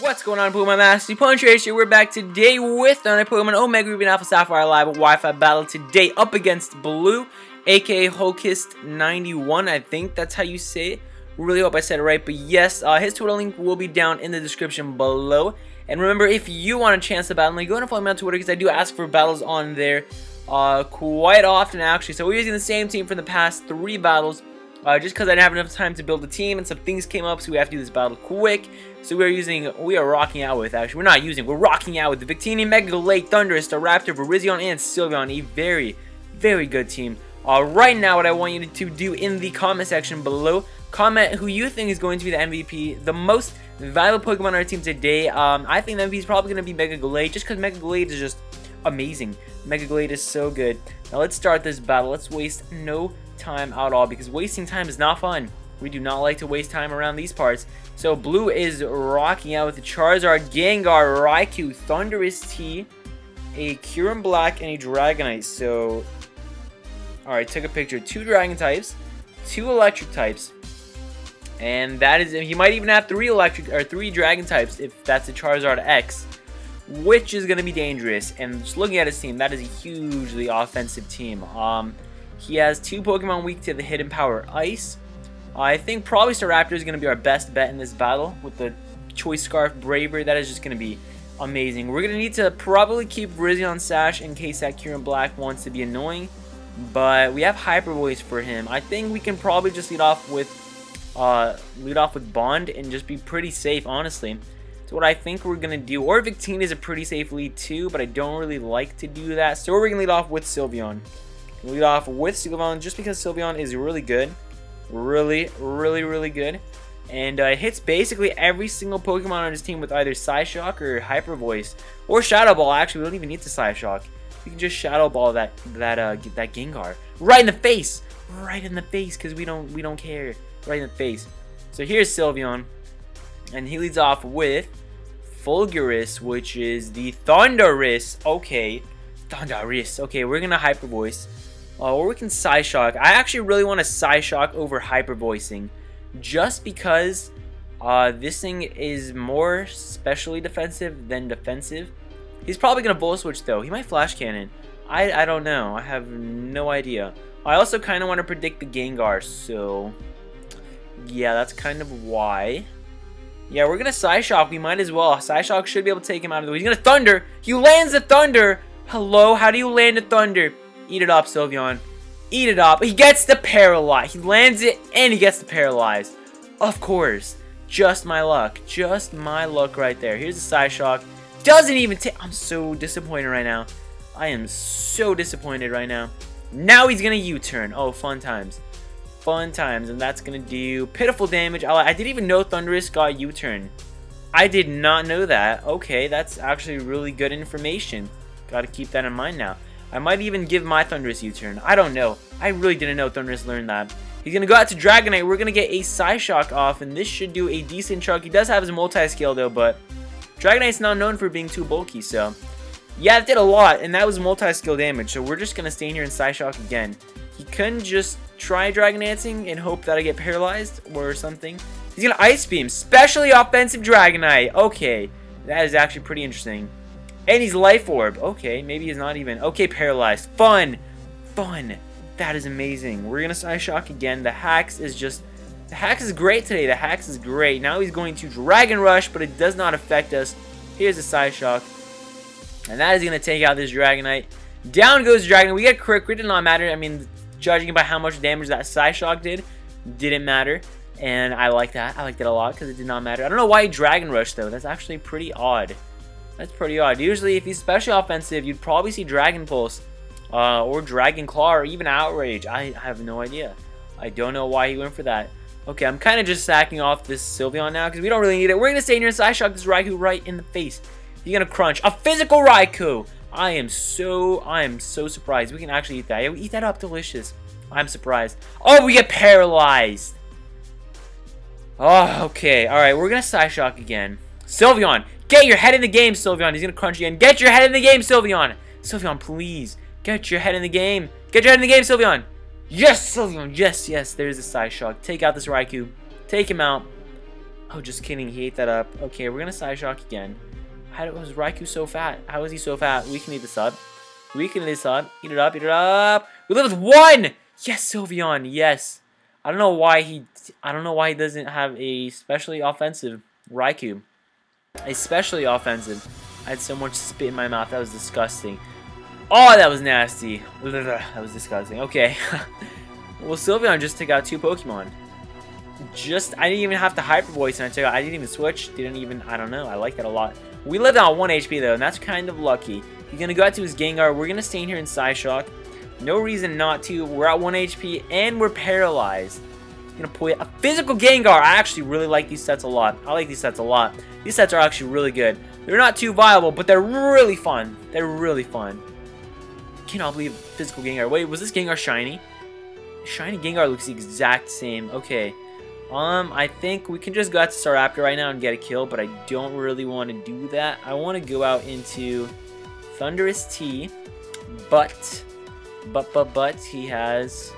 What's going on, Pokemon Master? Punch Ratio. We're back today with another Pokemon Omega Ruby and Alpha Sapphire live Wi-Fi battle today, up against Blue, aka Hocist91. I think that's how you say it. Really hope I said it right, but yes, his Twitter link will be down in the description below. And remember, if you want a chance to battle me, go and follow me on Twitter because I do ask for battles on there quite often, actually. So we're using the same team from the past three battles. Just because I didn't have enough time to build a team and some things came up, so we have to do this battle quick. So we're rocking out with the Victini, Mega Gallade, Thundurus, Staraptor, Virizion, and Sylveon. A very, very good team. Right now, what I want you to do in the comment section below, comment who you think is going to be the MVP, the most valuable Pokemon on our team today. I think the MVP is probably going to be Mega Gallade, just because Mega Gallade is just amazing. Mega Gallade is so good. Now let's start this battle. Let's waste no time at all, because wasting time is not fun. We do not like to waste time around these parts. So Blue is rocking out with the Charizard, Gengar, Raikou, Thundurus-T, a Kyurem Black, and a Dragonite. So alright, took a picture. Two Dragon types, two Electric types, and that is it. He might even have three Electric or three Dragon types if that's a Charizard X, which is going to be dangerous. And just looking at his team, that is a hugely offensive team. He has two Pokemon weak to the hidden Power Ice. I think probably Staraptor is going to be our best bet in this battle with the Choice Scarf Braver. That is just going to be amazing. We're going to need to probably keep Virizion Sash in case that Kyurem Black wants to be annoying. But we have Hypervoice for him. I think we can probably just lead off with Bond and just be pretty safe, honestly. That's what I think we're going to do. Or Victini is a pretty safe lead too, but I don't really like to do that. So we're going to lead off with Sylveon. Just because Sylveon is really good. Really good. And it hits basically every single Pokemon on his team with either Psyshock or Hypervoice. Or Shadow Ball, actually. We don't even need to Psyshock. We can just Shadow Ball that Gengar. Right in the face! Right in the face, because we don't care. Right in the face. So here's Sylveon. And he leads off with Fulgurus, which is the Thundurus. Okay. Thundurus. Okay, we're gonna Hyper Voice. Or we can Psyshock. I actually really want to Psyshock over Hyper Voicing, just because this thing is more specially defensive than defensive. He's probably gonna Volt Switch though. He might Flash Cannon. I don't know. I have no idea. I also kind of want to predict the Gengar, so yeah, that's kind of why. Yeah, we're gonna Psyshock. We might as well. Psyshock should be able to take him out of the way. He's gonna Thunder. He lands the Thunder. Hello, how do you land a Thunder? Eat it up, Sylveon. Eat it up. He gets the Paralyze. He lands it, and he gets the Paralyze. Of course. Just my luck. Just my luck right there. Here's the Psyshock. Doesn't even take... I'm so disappointed right now. I am so disappointed right now. Now he's going to U-turn. Oh, fun times. Fun times. And that's going to do pitiful damage. I didn't even know Thundurus got U-turn. I did not know that. Okay, that's actually really good information. Got to keep that in mind now. I might even give my Thundurus U-turn. I don't know. I really didn't know Thundurus learned that. He's going to go out to Dragonite. We're going to get a Psyshock off, and this should do a decent chunk. He does have his Multi-Scale, though, but Dragonite's not known for being too bulky, so... Yeah, it did a lot, and that was Multi-Scale damage, so we're just going to stay in here and Psyshock again. He couldn't just try Dragon Dancing and hope that I get paralyzed or something. He's going to Ice Beam, specially offensive Dragonite. Okay, that is actually pretty interesting. And he's Life Orb. Okay, maybe he's not even... Okay, Paralyzed. Fun! Fun! That is amazing. We're gonna Psyshock again. The Hacks is just... The Hacks is great today. The Hacks is great. Now he's going to Dragon Rush, but it does not affect us. Here's a Psyshock. And that is gonna take out this Dragonite. Down goes Dragonite. We get Crit. Crit did not matter. I mean, judging by how much damage that Psyshock did, didn't matter. And I like that. I liked it a lot because it did not matter. I don't know why Dragon Rush, though. That's actually pretty odd. That's pretty odd. Usually, if he's special offensive, you'd probably see Dragon Pulse or Dragon Claw or even Outrage. I have no idea. I don't know why he went for that. Okay, I'm kind of just sacking off this Sylveon now because we don't really need it. We're going to stay near Psyshock this Raikou right in the face. He's going to Crunch. A physical Raikou! I am so surprised. We can actually eat that. Yeah, we eat that up. Delicious. I'm surprised. Oh, we get paralyzed! Oh, okay. Alright, we're going to Psyshock again. Sylveon! Get your head in the game, Sylveon. He's going to Crunch again. Get your head in the game, Sylveon. Sylveon, please. Get your head in the game. Get your head in the game, Sylveon. Yes, Sylveon. Yes, yes. There's a Psyshock. Take out this Raikou. Take him out. Oh, just kidding. He ate that up. Okay, we're going to Psyshock again. How was Raikou so fat? How is he so fat? We can eat this up. We can eat this up. Eat it up. Eat it up. We live with one! Yes, Sylveon. Yes. I don't know why he doesn't have a specially offensive Raikou. Especially offensive. I had so much spit in my mouth. That was disgusting. Oh, that was nasty. That was disgusting. Okay. Well, Sylveon just took out two Pokemon. I didn't even have to Hypervoice, and I didn't even switch. I don't know. I like that a lot. We lived on 1 HP, though, and that's kind of lucky. He's going to go out to his Gengar. We're going to stay in here in Psyshock. No reason not to. We're at 1 HP, and we're paralyzed. I'm going to pull a physical Gengar. I actually really like these sets a lot. I like these sets a lot. These sets are actually really good. They're not too viable, but they're really fun. They're really fun. Cannot believe physical Gengar. Wait, was this Gengar shiny? Shiny Gengar looks the exact same. Okay. I think we can just go out to Staraptor right now and get a kill, but I don't really want to do that. I want to go out into Thundurus-T, but he has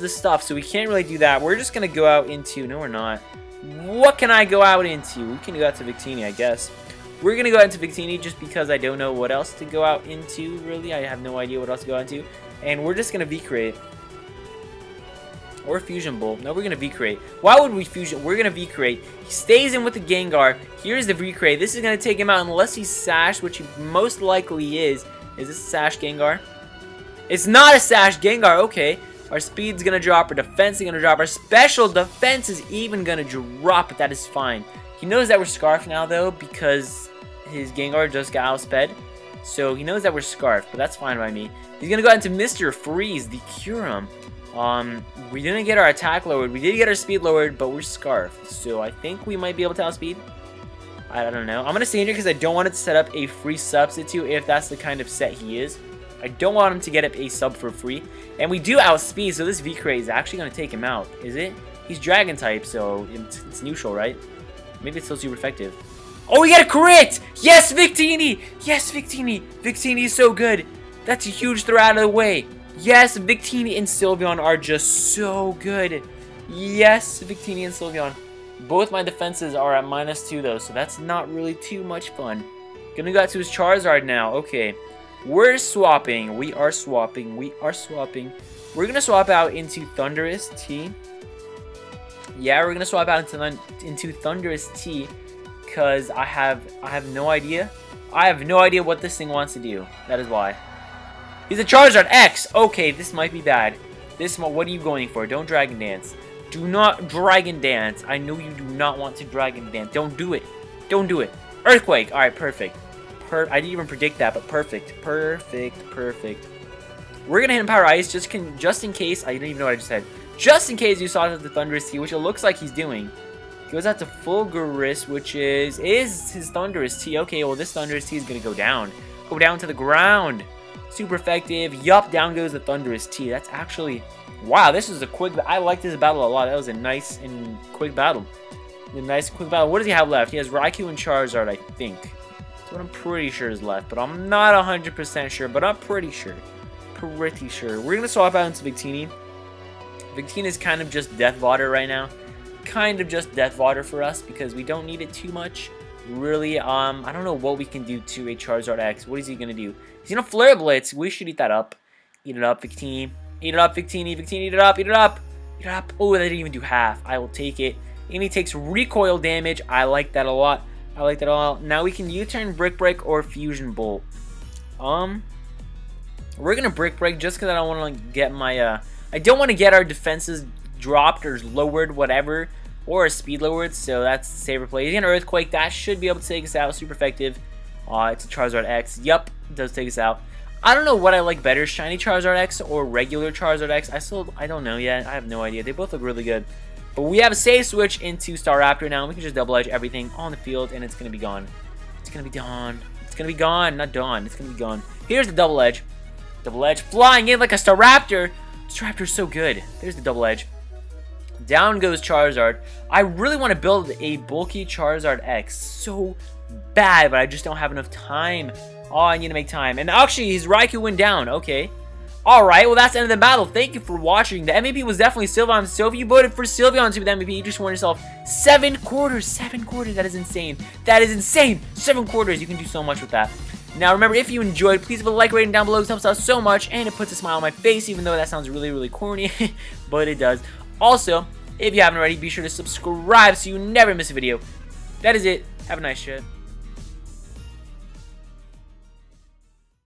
the stuff, so we can't really do that. We're just gonna go out into, no we're not. What can I go out into? We can go out to Victini, I guess. We're gonna go out into Victini just because I don't know what else to go out into, really. I have no idea what else to go out into. And we're just gonna V-create. Or Fusion Bolt. No, we're going to V-create. Why would we Fusion? We're going to V-create. He stays in with the Gengar. Here's the V-create. This is going to take him out unless he's Sash, which he most likely is. Is this a Sash Gengar? It's not a Sash Gengar. Okay. Our speed's going to drop. Our defense is going to drop. Our special defense is even going to drop, but that is fine. He knows that we're Scarf now, though, because his Gengar just got outsped. So he knows that we're Scarf, but that's fine by me. He's going to go out into Mr. Freeze, the Kyurem. We didn't get our attack lowered. We did get our speed lowered, but we're Scarfed. So I think we might be able to outspeed. I don't know. I'm going to stay in here because I don't want it to set up a free substitute if that's the kind of set he is. I don't want him to get up a sub for free. And we do outspeed, so this V-Create is actually going to take him out. Is it? He's Dragon type, so it's neutral, right? Maybe it's still super effective. Oh, we got a crit! Yes, Victini! Yes, Victini! Victini is so good. That's a huge throw out of the way. Yes, Victini and Sylveon are just so good. Yes, Victini and Sylveon. Both my defenses are at -2, though, so that's not really too much fun. Gonna go out to his Charizard now. Okay. We're swapping. We are swapping. We are swapping. We're gonna swap out into Thundurus-T. Yeah, we're gonna swap out into Thundurus-T because I have no idea. I have no idea what this thing wants to do. That is why. He's a Charizard X! Okay, this might be bad. What are you going for? Don't Dragon Dance. Do not Dragon Dance. I know you do not want to Dragon Dance. Don't do it. Don't do it. Earthquake! Alright, perfect. I didn't even predict that, but perfect. Perfect, perfect. We're gonna hit him Power Ice just in case. I didn't even know what I just said. Just in case you saw the Thundurus-T, which it looks like he's doing. He goes out to Fulgurus, which is his Thundurus-T. Okay, well this Thundurus-T is gonna go down. Go down to the ground. Super effective. Yup, down goes the Thundurus-T. That's actually... Wow, this is a quick... I like this battle a lot. That was a nice and quick battle. A nice quick battle. What does he have left? He has Raikou and Charizard, I think. That's what I'm pretty sure is left. But I'm not 100% sure. But I'm pretty sure. Pretty sure. We're going to swap out into Victini. Victini is kind of just death fodder right now. Kind of just death fodder for us because we don't need it too much. Really, I don't know what we can do to a Charizard X. What is he gonna do? He's gonna Flare Blitz. We should eat that up. Eat it up, Victini. Eat it up, Victini. Victini, eat it up, eat it up. Eat it up. Oh, that didn't even do half. I will take it. And he takes recoil damage. I like that a lot. I like that a lot. Now we can U-turn, Brick Break, or Fusion Bolt. We're gonna Brick Break just because I don't want to get my, I don't want to get our defenses dropped or lowered, whatever. Or a speed lowered, so that's the safer play. He's got an Earthquake. That should be able to take us out. Super effective. It's a Charizard X. Yup, does take us out. I don't know what I like better, Shiny Charizard X or regular Charizard X. I don't know yet. I have no idea. They both look really good. But we have a safe switch into Staraptor now. We can just double-edge everything on the field, and it's going to be gone. It's going to be gone. It's going to be gone. Not done. It's going to be gone. Here's the double-edge. Double-edge flying in like a Staraptor. Staraptor's so good. There's the double-edge. Down goes Charizard. I really want to build a bulky Charizard X so bad, but I just don't have enough time. Oh, I need to make time. And actually, his Raikou went down. Okay. Alright, well that's the end of the battle. Thank you for watching. The MVP was definitely Sylveon. So if you voted for Sylveon to be the MVP, you just won yourself 7 quarters. 7 quarters, that is insane. That is insane. 7 quarters, you can do so much with that. Now remember, if you enjoyed, please leave a like rating down below. It helps out so much, and it puts a smile on my face, even though that sounds really, really corny, but it does. Also, if you haven't already, be sure to subscribe so you never miss a video. That is it. Have a nice day.